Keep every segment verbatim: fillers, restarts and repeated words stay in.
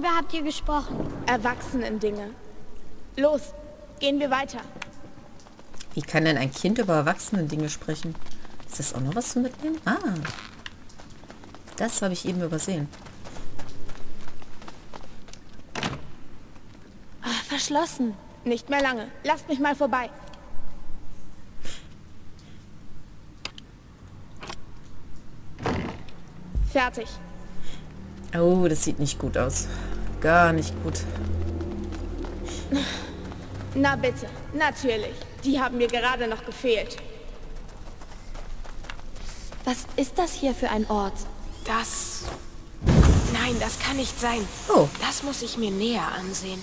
Worüber habt ihr gesprochen? Erwachsenen-Dinge. Los, gehen wir weiter. Wie kann denn ein Kind über Erwachsenen-Dinge sprechen? Ist das auch noch was zu mitnehmen? Ah. Das habe ich eben übersehen. Ach, verschlossen. Nicht mehr lange. Lasst mich mal vorbei. Fertig. Oh, das sieht nicht gut aus. Gar nicht gut. Na bitte, natürlich. Die haben mir gerade noch gefehlt. Was ist das hier für ein Ort? Das... Nein, das kann nicht sein. Oh. Das muss ich mir näher ansehen.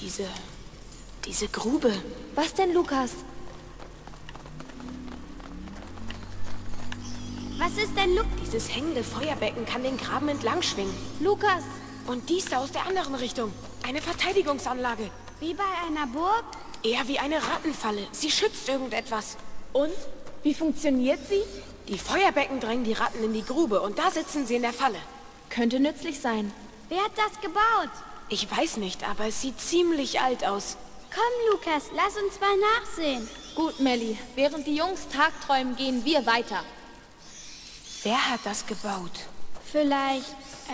Diese... Diese Grube. Was denn, Lukas? Was ist denn, Lukas? Dieses hängende Feuerbecken kann den Graben entlang schwingen. Lukas! Und dies da aus der anderen Richtung. Eine Verteidigungsanlage. Wie bei einer Burg? Eher wie eine Rattenfalle. Sie schützt irgendetwas. Und? Wie funktioniert sie? Die Feuerbecken drängen die Ratten in die Grube und da sitzen sie in der Falle. Könnte nützlich sein. Wer hat das gebaut? Ich weiß nicht, aber es sieht ziemlich alt aus. Komm, Lukas, lass uns mal nachsehen. Gut, Melly. Während die Jungs tagträumen, gehen wir weiter. Wer hat das gebaut? Vielleicht,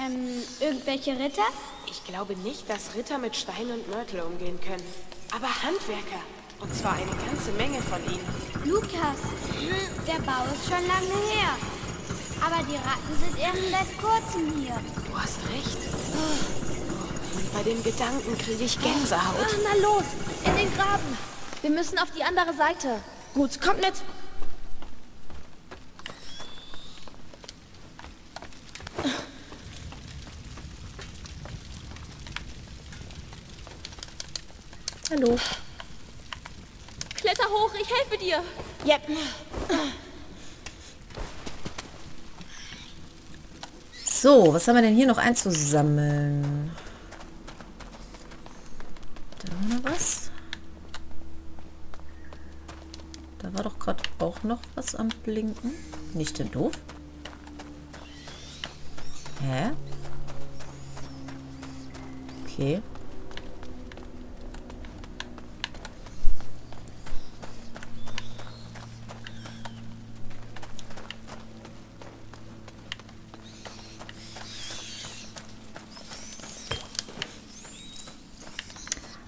ähm, irgendwelche Ritter? Ich glaube nicht, dass Ritter mit Stein und Mörtel umgehen können. Aber Handwerker. Und zwar eine ganze Menge von ihnen. Lukas, der Bau ist schon lange her. Aber die Ratten sind erst seit kurzem hier. Du hast recht. Oh, bei dem Gedanken kriege ich Gänsehaut. Ach, na los, in den Graben. Wir müssen auf die andere Seite. Gut, kommt mit. Hallo. Kletter hoch, ich helfe dir. Yep. So, was haben wir denn hier noch einzusammeln? Da war noch was. Da war doch gerade auch noch was am Blinken. Nicht denn doof? Hä? Okay.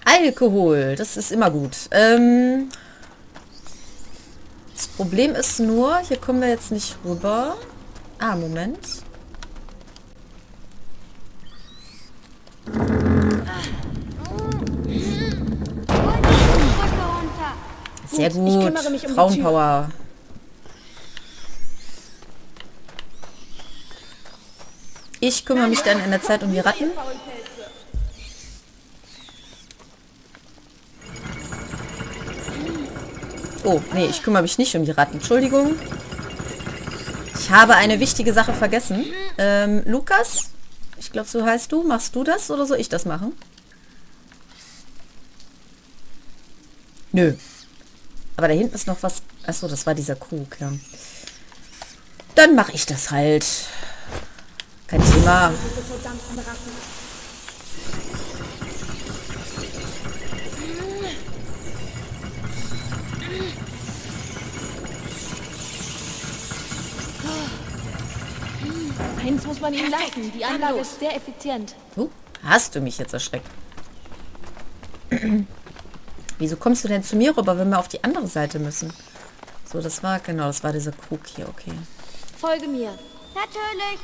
Alkohol, das ist immer gut. Ähm, das Problem ist nur, hier kommen wir jetzt nicht rüber. Ah, Moment. Sehr gut, ich um Frauenpower. Ich kümmere mich dann in der Zeit um die Ratten. Oh, nee, ich kümmere mich nicht um die Ratten. Entschuldigung. Ich habe eine wichtige Sache vergessen. Ähm, Lukas, ich glaube, so heißt du. Machst du das oder soll ich das machen? Nö. Aber da hinten ist noch was... Achso, das war dieser Krug, ja. Dann mache ich das halt. Kein Thema. Eins muss man ihm lassen. Die Anlage ist sehr effizient. Uh, hast du mich jetzt erschreckt? Wieso kommst du denn zu mir rüber, wenn wir auf die andere Seite müssen? So, das war, genau, das war dieser Krug hier, okay. Folge mir. Natürlich.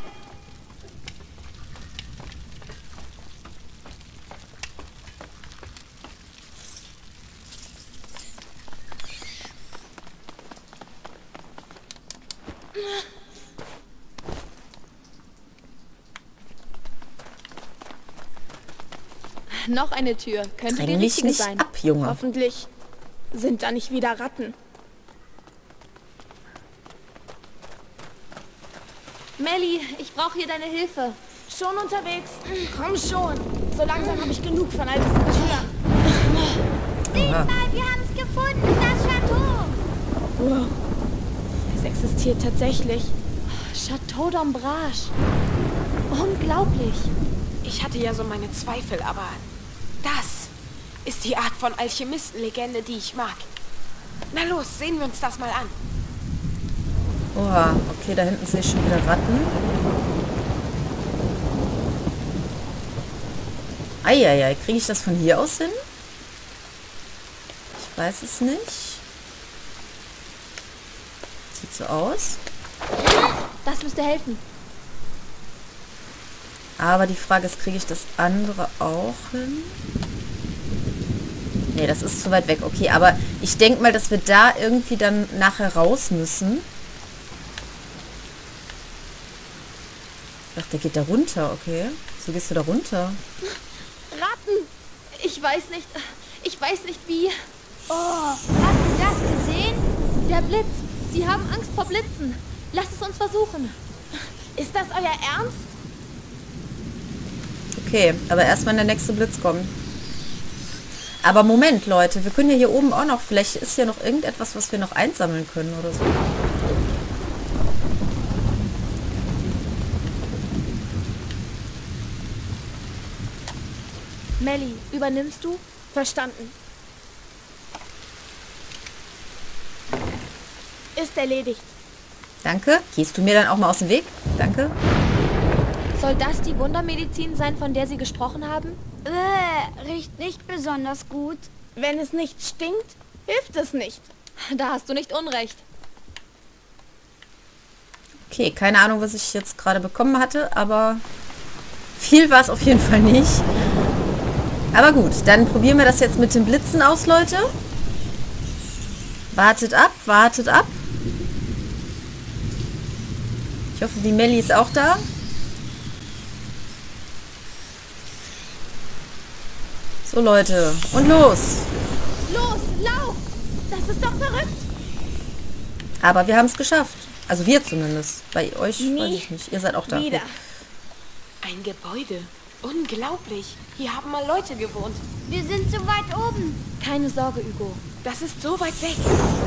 Noch eine Tür. Könnte die richtige sein. Ab, Junge. Hoffentlich sind da nicht wieder Ratten. Melly, ich brauche hier deine Hilfe. Schon unterwegs. Komm schon. So langsam habe ich genug von all diesen Türen. Seht mal, wir haben es gefunden. Das Château. Wow. Es existiert tatsächlich. Château d'Ombrage. Unglaublich. Ich hatte ja so meine Zweifel, aber das ist die Art von Alchemistenlegende, die ich mag. Na los, sehen wir uns das mal an. Oha, okay, da hinten sehe ich schon wieder Ratten. Eieiei, kriege ich das von hier aus hin? Ich weiß es nicht. Sieht so aus. Das müsste helfen. Aber die Frage ist, kriege ich das andere auch hin? Nee, das ist zu weit weg. Okay, aber ich denke mal, dass wir da irgendwie dann nachher raus müssen. Ach, der geht da runter, okay. So gehst du da runter. Ratten! Ich weiß nicht. Ich weiß nicht wie. Oh, hast du das gesehen? Der Blitz. Sie haben Angst vor Blitzen. Lass es uns versuchen. Ist das euer Ernst? Okay, aber erst wenn der nächste Blitz kommt. Aber Moment, Leute. Wir können ja hier oben auch noch... Vielleicht ist ja noch irgendetwas, was wir noch einsammeln können oder so. Melly, übernimmst du? Verstanden. Ist erledigt. Danke. Gehst du mir dann auch mal aus dem Weg? Danke. Soll das die Wundermedizin sein, von der Sie gesprochen haben? Äh, riecht nicht besonders gut. Wenn es nicht stinkt, hilft es nicht. Da hast du nicht unrecht. Okay, keine Ahnung, was ich jetzt gerade bekommen hatte, aber viel war es auf jeden Fall nicht. Aber gut, dann probieren wir das jetzt mit den Blitzen aus, Leute. Wartet ab, wartet ab. Ich hoffe, die Melly ist auch da. So, Leute. Und los. Los, lauf. Das ist doch verrückt. Aber wir haben es geschafft. Also wir zumindest. Bei euch Nie weiß ich nicht. Ihr seid auch da. Wieder. Ein Gebäude. Unglaublich. Hier haben mal Leute gewohnt. Wir sind zu weit oben. Keine Sorge, Hugo. Das ist so weit weg.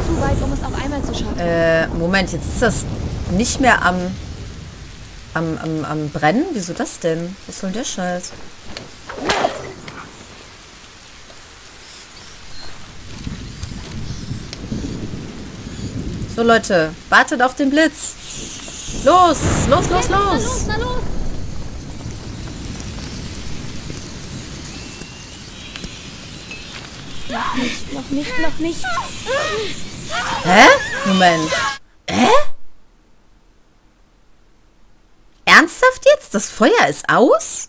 Zu weit, um es auf einmal zu schaffen. Äh, Moment. Jetzt ist das nicht mehr am, am, am, am Brennen? Wieso das denn? Was soll der Scheiß? So, Leute. Wartet auf den Blitz. Los, los, los, los. Na los, na los. Noch nicht, noch nicht, noch nicht. Hä? Moment. Hä? Ernsthaft jetzt? Das Feuer ist aus?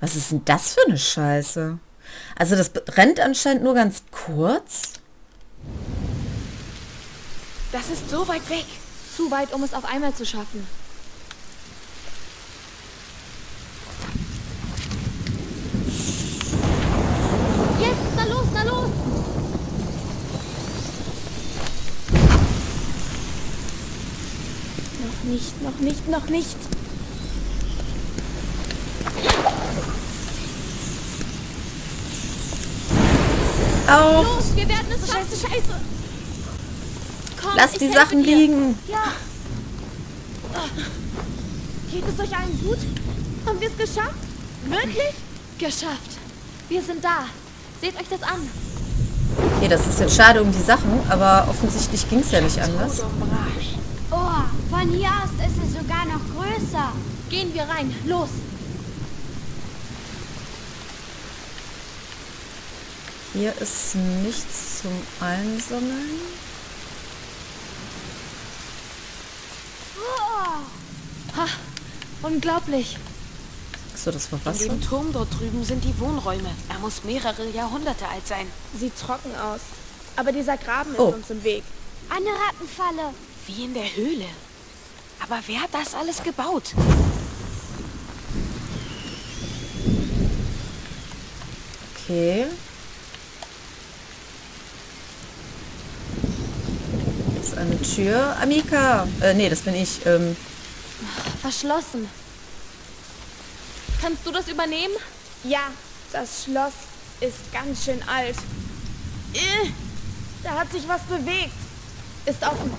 Was ist denn das für eine Scheiße? Also das brennt anscheinend nur ganz kurz. Das ist so weit weg. Zu weit, um es auf einmal zu schaffen. Nicht, noch nicht, noch nicht. Auf. Los, wir werden es schaffen. Scheiße, Scheiße. Komm, lass die Sachen liegen. Ja. Geht es euch allen gut? Haben wir es geschafft? Wirklich? Geschafft. Wir sind da. Seht euch das an. Okay, das ist jetzt schade um die Sachen, aber offensichtlich ging es ja nicht anders. Oh, von hier aus ist es sogar noch größer. Gehen wir rein, los! Hier ist nichts zum Einsammeln. Oh. Ha, unglaublich. So, das war Wasser. In dem Turm dort drüben sind die Wohnräume. Er muss mehrere Jahrhunderte alt sein. Sieht trocken aus. Aber dieser Graben ist oh. uns im Weg. Eine Rattenfalle. Wie in der Höhle. Aber wer hat das alles gebaut? Okay. Das ist eine Tür. Amicia. Äh, nee, das bin ich. Ähm. Verschlossen. Kannst du das übernehmen? Ja, das Schloss ist ganz schön alt. Äh, da hat sich was bewegt. Ist offen.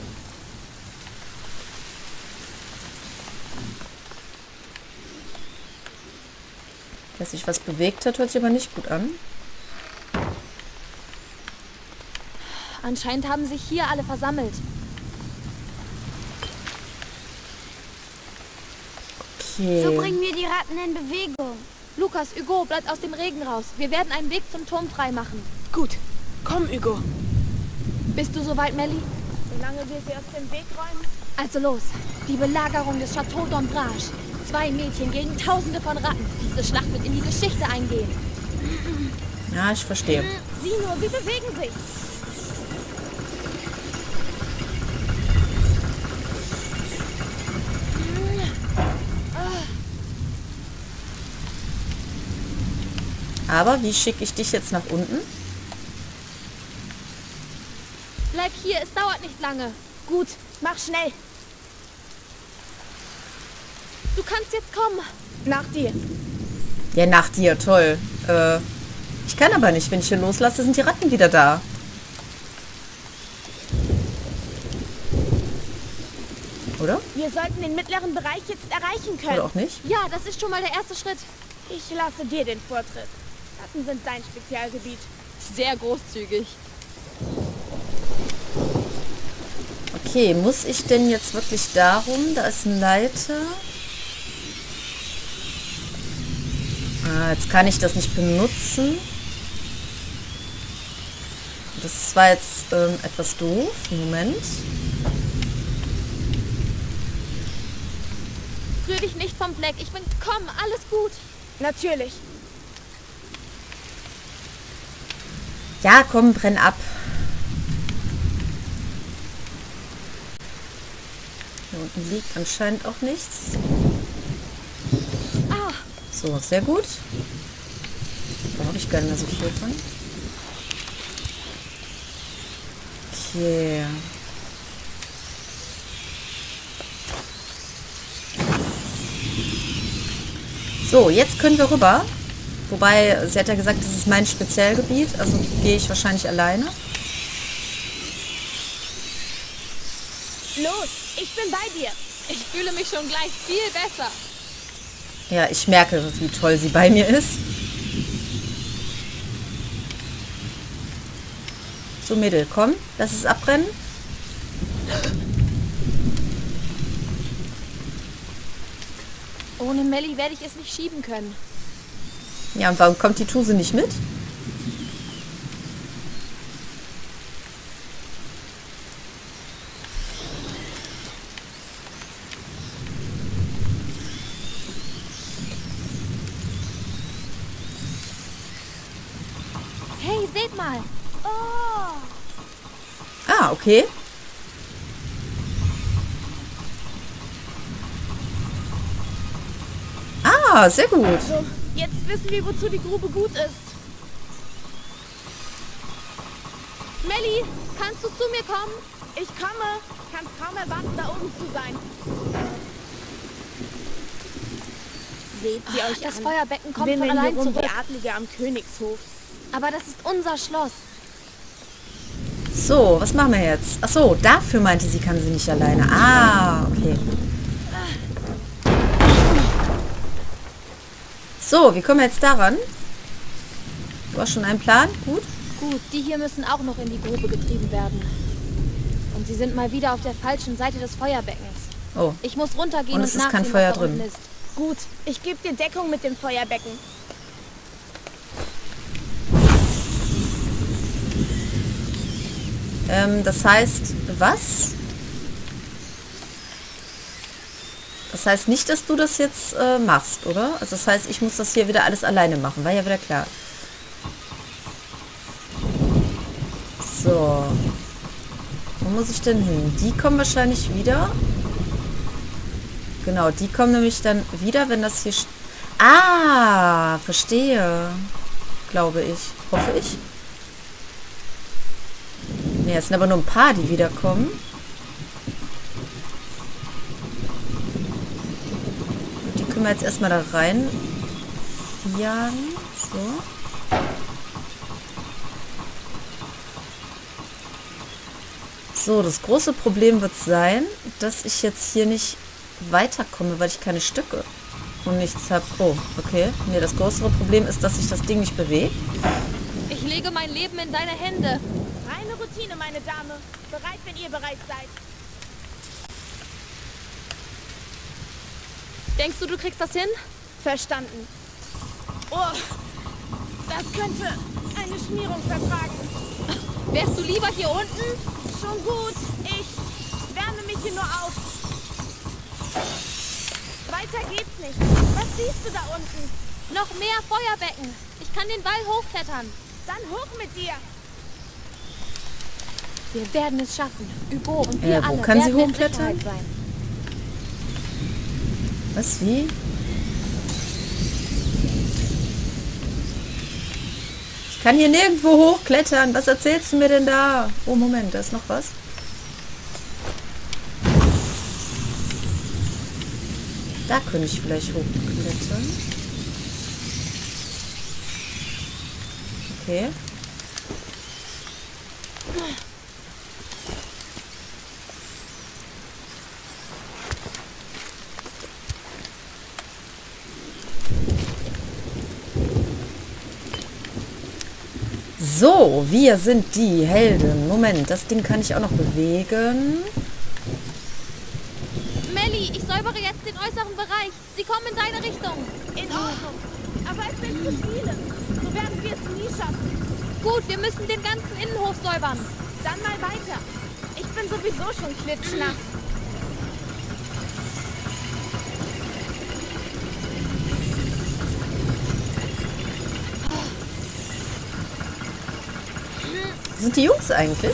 Dass sich was bewegt hat, hört sich aber nicht gut an. Anscheinend haben sich hier alle versammelt. Okay. So bringen wir die Ratten in Bewegung. Lukas, Hugo, bleibt aus dem Regen raus. Wir werden einen Weg zum Turm freimachen. Gut. Komm, Hugo. Bist du soweit, Melly? Solange wir sie aus dem Weg räumen. Also los. Die Belagerung des Château d'Ombrage. Zwei Mädchen gegen Tausende von Ratten. Diese Schlacht wird in die Geschichte eingehen. Ja, ich verstehe. Sieh nur, sie bewegen sich. Aber wie schicke ich dich jetzt nach unten? Bleib hier, es dauert nicht lange. Gut, mach schnell. Du kannst jetzt kommen. Nach dir. Ja, nach dir, toll. Äh, ich kann aber nicht. Wenn ich hier loslasse, sind die Ratten wieder da. Oder? Wir sollten den mittleren Bereich jetzt erreichen können. Oder auch nicht? Ja, das ist schon mal der erste Schritt. Ich lasse dir den Vortritt. Ratten sind dein Spezialgebiet. Sehr großzügig. Okay, muss ich denn jetzt wirklich darum? Da ist ein Leiter. Ah, jetzt kann ich das nicht benutzen. Das war jetzt ähm, etwas doof. Moment. Rühr dich nicht vom Fleck. Ich bin... Komm, alles gut. Natürlich. Ja, komm, brenn ab. Hier unten liegt anscheinend auch nichts. Ah. So, sehr gut. Da habe ich gar nicht mehr so viel von. Okay. So, jetzt können wir rüber. Wobei, sie hat ja gesagt, das ist mein Spezialgebiet, also gehe ich wahrscheinlich alleine. Los, ich bin bei dir. Ich fühle mich schon gleich viel besser. Ja, ich merke, wie toll sie bei mir ist. So, Mädel, komm, lass es abbrennen. Ohne Melly werde ich es nicht schieben können. Ja, und warum kommt die Tuse nicht mit? Hey, seht mal! Oh. Ah, okay. Ah, sehr gut. Also. Jetzt wissen wir, wozu die Grube gut ist. Melly, kannst du zu mir kommen? Ich komme. Kannst kaum erwarten, da oben zu sein. Seht ihr euch das an? Feuerbecken kommt von allein zurück. Die Adlige am Königshof. Aber das ist unser Schloss. So, was machen wir jetzt? Ach so, dafür meinte sie, kann sie nicht alleine. Ah, okay. So, wie kommen wir jetzt daran? Du hast schon einen Plan? Gut? Gut, die hier müssen auch noch in die Grube getrieben werden. Und sie sind mal wieder auf der falschen Seite des Feuerbeckens. Oh. Ich muss runtergehen und nachsehen, was da unten ist. Und es ist kein Feuer drin. Gut, ich gebe dir Deckung mit dem Feuerbecken. Ähm, das heißt, was? Das heißt nicht, dass du das jetzt äh, machst, oder? Also das heißt, ich muss das hier wieder alles alleine machen. War ja wieder klar. So. Wo muss ich denn hin? Die kommen wahrscheinlich wieder. Genau, die kommen nämlich dann wieder, wenn das hier... Ah, verstehe. Glaube ich. Hoffe ich. Ne, es sind aber nur ein paar, die wiederkommen. Wir jetzt erstmal da rein jagen. So. So, das große Problem wird sein, dass ich jetzt hier nicht weiterkomme, weil ich keine Stücke Und nichts hat... Oh, okay. Nee, das größere Problem ist, dass sich das Ding nicht bewegt. Ich lege mein Leben in deine Hände. Reine Routine, meine Dame. Bereit, wenn ihr bereit seid. Denkst du, du kriegst das hin? Verstanden. Oh, das könnte eine Schmierung vertragen. Wärst du lieber hier unten? Schon gut. Ich wärme mich hier nur auf. Weiter geht's nicht. Was siehst du da unten? Noch mehr Feuerbecken. Ich kann den Wall hochklettern. Dann hoch mit dir. Wir werden es schaffen. Hugo und wir äh, wo alle kann werden sie hochklettern? Sein. Was, wie? Ich kann hier nirgendwo hochklettern. Was erzählst du mir denn da? Oh, Moment, da ist noch was. Da könnte ich vielleicht hochklettern. Okay. So, wir sind die Helden. Moment, das Ding kann ich auch noch bewegen. Melly, ich säubere jetzt den äußeren Bereich. Sie kommen in deine Richtung. In Ordnung. Aber es sind zu viele. So werden wir es nie schaffen. Gut, wir müssen den ganzen Innenhof säubern. Dann mal weiter. Ich bin sowieso schon klitschnass. Wo sind die Jungs eigentlich?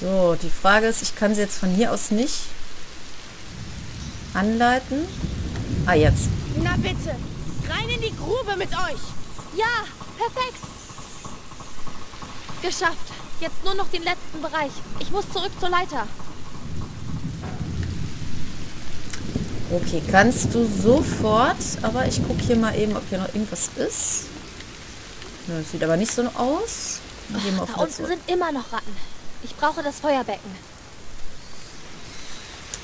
So, die Frage ist, ich kann sie jetzt von hier aus nicht anleiten. Ah, jetzt. Na bitte, rein in die Grube mit euch. Ja, perfekt. Geschafft. Jetzt nur noch den letzten Bereich. Ich muss zurück zur Leiter. Okay, kannst du sofort, aber ich gucke hier mal eben, ob hier noch irgendwas ist. Ja, das sieht aber nicht so aus. Ach, da unten sind immer noch Ratten. Ich brauche das Feuerbecken.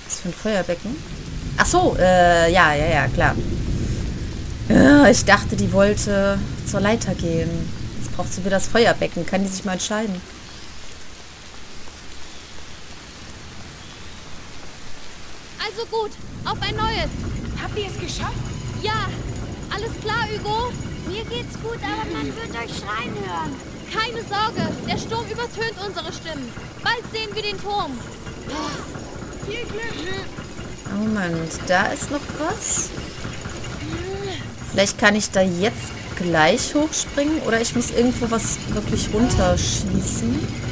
Was für ein Feuerbecken? Ach so, äh, ja, ja, ja, klar. Ich dachte, die wollte zur Leiter gehen. Jetzt braucht sie wieder das Feuerbecken. Kann die sich mal entscheiden? Also gut, auf ein neues. Habt ihr es geschafft? Ja, alles klar, Hugo. Mir geht's gut, aber man wird euch schreien hören. Keine Sorge, der Sturm übertönt unsere Stimmen. Bald sehen wir den Turm. Oh, viel Glück. Oh Mann, da ist noch was. Vielleicht kann ich da jetzt gleich hochspringen oder ich muss irgendwo was wirklich runterschießen.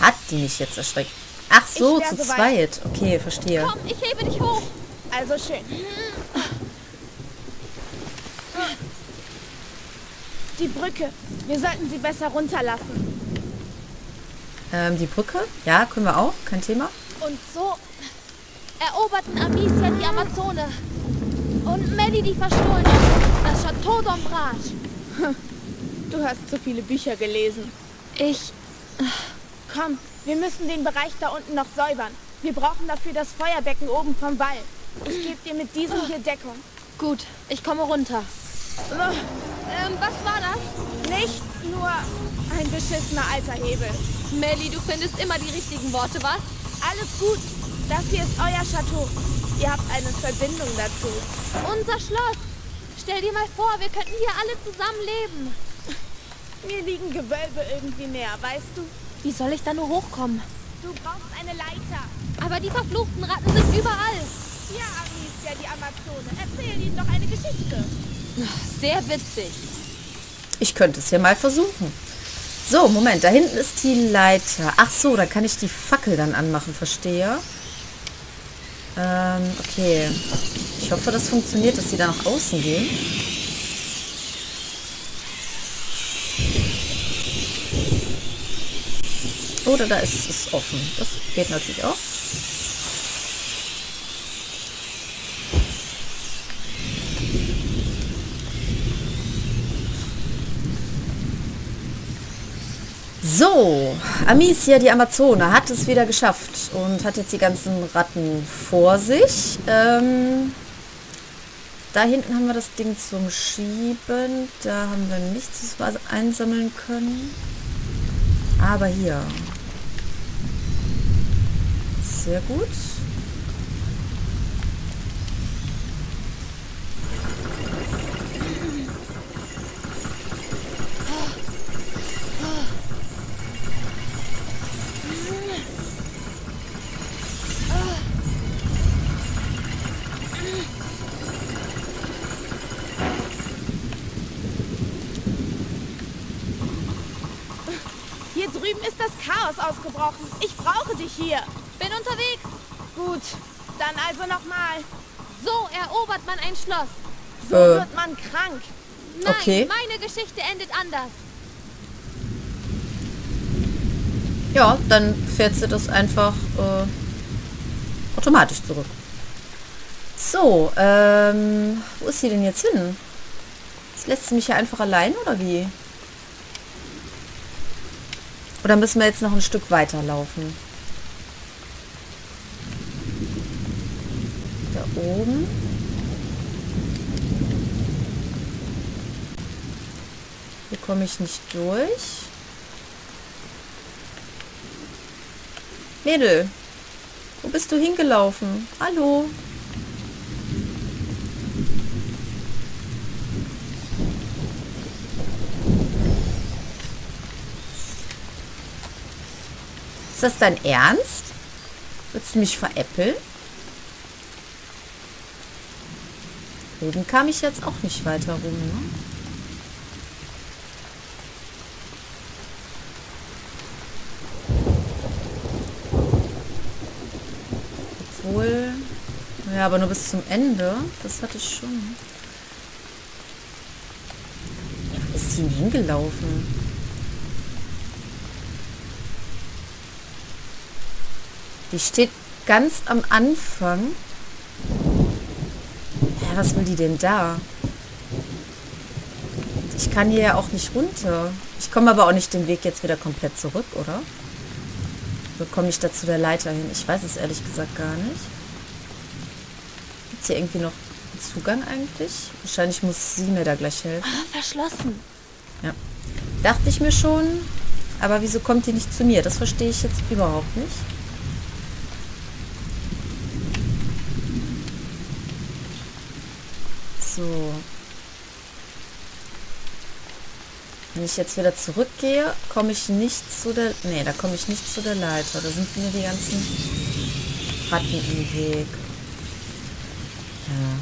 Hat die mich jetzt erschreckt? Ach so, zu zweit. Okay, verstehe. Komm, ich hebe dich hoch. Also schön. Die Brücke. Wir sollten sie besser runterlassen. Ähm, die Brücke? Ja, können wir auch. Kein Thema. Und so eroberten Amicia die Amazone. Und Melly die Verstohlene. Das Château d'Ombrage. Du hast zu viele Bücher gelesen. Ich... Komm, wir müssen den Bereich da unten noch säubern. Wir brauchen dafür das Feuerbecken oben vom Wall. Ich gebe dir mit diesem hier Deckung. Gut, ich komme runter. Ähm, was war das? Nichts, nur ein beschissener alter Hebel. Melly, du findest immer die richtigen Worte, was? Alles gut. Das hier ist euer Château. Ihr habt eine Verbindung dazu. Unser Schloss. Stell dir mal vor, wir könnten hier alle zusammen leben. Mir liegen Gewölbe irgendwie näher, weißt du? Wie soll ich da nur hochkommen? Du brauchst eine Leiter. Aber die verfluchten Ratten sind überall. Ja, Amicia, die Amazone. Erzähl ihnen doch eine Geschichte. Sehr witzig. Ich könnte es hier mal versuchen. So, Moment, da hinten ist die Leiter. Ach so, da kann ich die Fackel dann anmachen, verstehe. Ähm, okay. Ich hoffe, das funktioniert, dass die da nach außen gehen. Oder da ist es offen. Das geht natürlich auch. So, Amicia, die Amazone, hat es wieder geschafft und hat jetzt die ganzen Ratten vor sich. Ähm, da hinten haben wir das Ding zum Schieben. Da haben wir nichts einsammeln können. Aber hier. Sehr gut. Hier drüben ist das Chaos ausgebrochen. Ich brauche dich hier. Bin unterwegs. Gut, dann also nochmal. So erobert man ein Schloss. So äh. wird man krank. Nein, okay. Meine Geschichte endet anders. Ja, dann fährt sie das einfach äh, automatisch zurück. So, ähm, wo ist sie denn jetzt hin? Jetzt lässt sie mich ja einfach allein, oder wie? Oder müssen wir jetzt noch ein Stück weiterlaufen? Da oben. Hier komme ich nicht durch. Mädel, wo bist du hingelaufen? Hallo? Ist das dein Ernst? Willst du mich veräppeln? Oben kam ich jetzt auch nicht weiter rum, ne? Obwohl... Ja, aber nur bis zum Ende. Das hatte ich schon. Ja, wo ist die denn hingelaufen? Die steht ganz am Anfang. Ja, was will die denn da? Ich kann hier ja auch nicht runter. Ich komme aber auch nicht den Weg jetzt wieder komplett zurück, oder? Wo komme ich da zu der Leiter hin? Ich weiß es ehrlich gesagt gar nicht. Gibt es hier irgendwie noch Zugang eigentlich? Wahrscheinlich muss sie mir da gleich helfen. Ah, verschlossen. Ja. Dachte ich mir schon. Aber wieso kommt die nicht zu mir? Das verstehe ich jetzt überhaupt nicht. So. Wenn ich jetzt wieder zurückgehe, komme ich nicht zu der... Ne, da komme ich nicht zu der Leiter. Da sind mir die ganzen Ratten im Weg. Ja.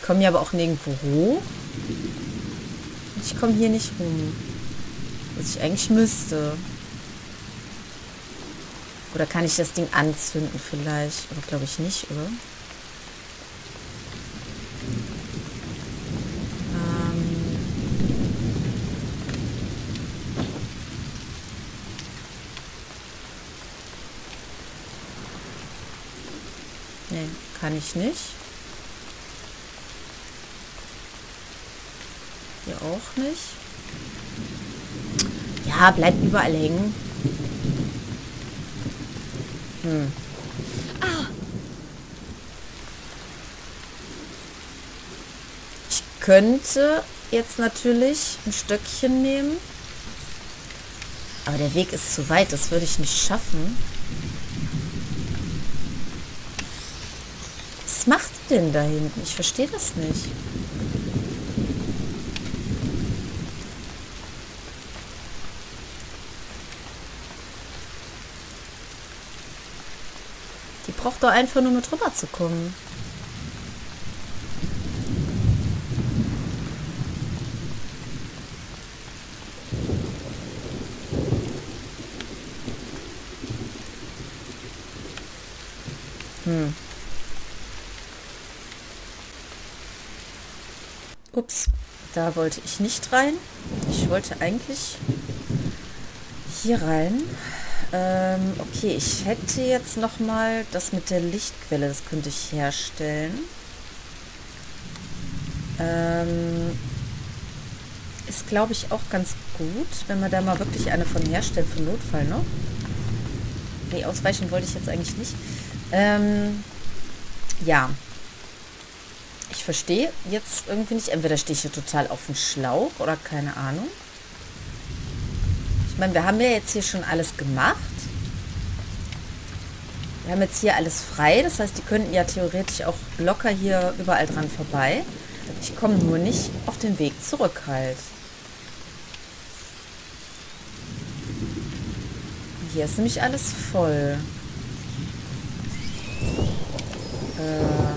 Ich komme hier aber auch nirgendwo hoch. Ich komme hier nicht rum. Was ich eigentlich müsste. Oder kann ich das Ding anzünden vielleicht? Aber glaube ich nicht, oder? Kann ich nicht. Hier auch nicht. Ja, bleibt überall hängen. Hm. Ah. Ich könnte jetzt natürlich ein Stöckchen nehmen. Aber der Weg ist zu weit. Das würde ich nicht schaffen. Was macht die denn da hinten? Ich verstehe das nicht. Die braucht doch einfach nur mit rüber zu kommen. Hm. Ups, da wollte ich nicht rein. Ich wollte eigentlich hier rein. Ähm, okay, ich hätte jetzt nochmal das mit der Lichtquelle, das könnte ich herstellen. Ähm, ist, glaube ich, auch ganz gut, wenn man da mal wirklich eine von herstellt, für Notfall, ne? Nee, ausweichen wollte ich jetzt eigentlich nicht. Ähm, ja. Ich verstehe jetzt irgendwie nicht. Entweder stehe ich hier total auf dem Schlauch oder keine Ahnung. Ich meine, wir haben ja jetzt hier schon alles gemacht. Wir haben jetzt hier alles frei. Das heißt, die könnten ja theoretisch auch locker hier überall dran vorbei. Ich komme nur nicht auf den Weg zurück halt. Hier ist nämlich alles voll. Äh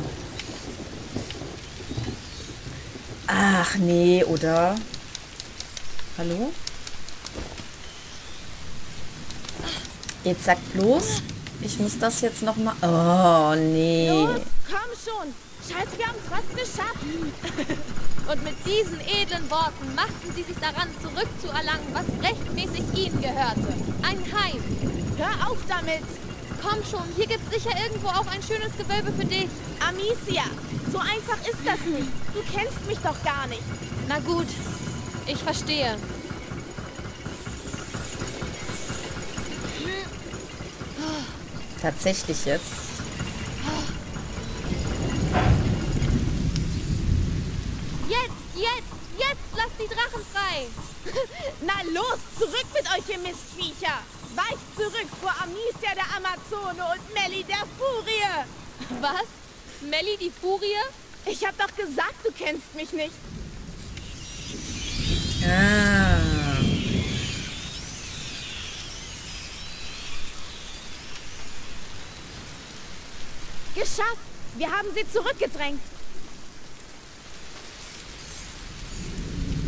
Ach nee, oder? Hallo? Jetzt sagt bloß, ich muss das jetzt nochmal... Oh nee. Los, komm schon. Scheiße, wir haben es fast geschafft. Und mit diesen edlen Worten machten sie sich daran, zurückzuerlangen, was rechtmäßig ihnen gehörte. Ein Heim. Hör auf damit. Komm schon, hier gibt es sicher irgendwo auch ein schönes Gewölbe für dich. Amicia, so einfach ist das nicht. Du kennst mich doch gar nicht. Na gut, ich verstehe. Tatsächlich jetzt. Lass die Drachen frei! Na los, zurück mit euch, ihr Mistviecher! Weicht zurück vor Amicia der Amazone und Melly der Furie! Was? Melly die Furie? Ich hab doch gesagt, du kennst mich nicht! Ah. Geschafft! Wir haben sie zurückgedrängt!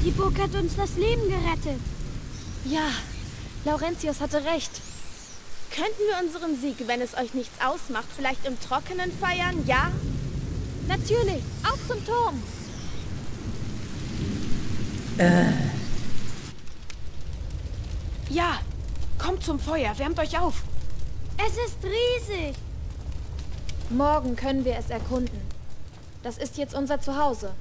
Die Burg hat uns das Leben gerettet. Ja, Laurentius hatte recht. Könnten wir unseren Sieg, wenn es euch nichts ausmacht, vielleicht im Trockenen feiern, ja? Natürlich, auf zum Turm. Äh. Ja, kommt zum Feuer, wärmt euch auf. Es ist riesig. Morgen können wir es erkunden. Das ist jetzt unser Zuhause.